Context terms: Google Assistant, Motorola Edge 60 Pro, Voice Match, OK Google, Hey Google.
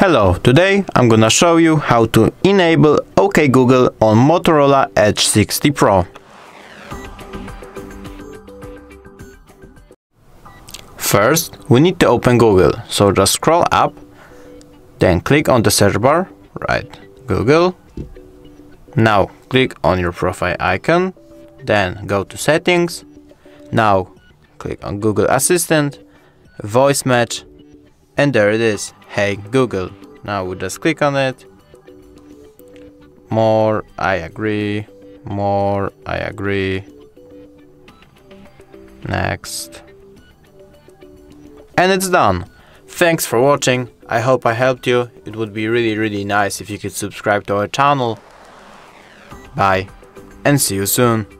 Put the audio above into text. Hello, today I'm gonna show you how to enable OK Google on Motorola Edge 60 Pro. First, we need to open Google, so just scroll up, then click on the search bar, write Google. Now click on your profile icon, then go to settings. Now click on Google Assistant, voice match, and there it is. Hey Google. Now we just click on it. More, I agree. More, I agree. Next. And it's done. Thanks for watching. I hope I helped you. It would be really nice if you could subscribe to our channel. Bye and see you soon.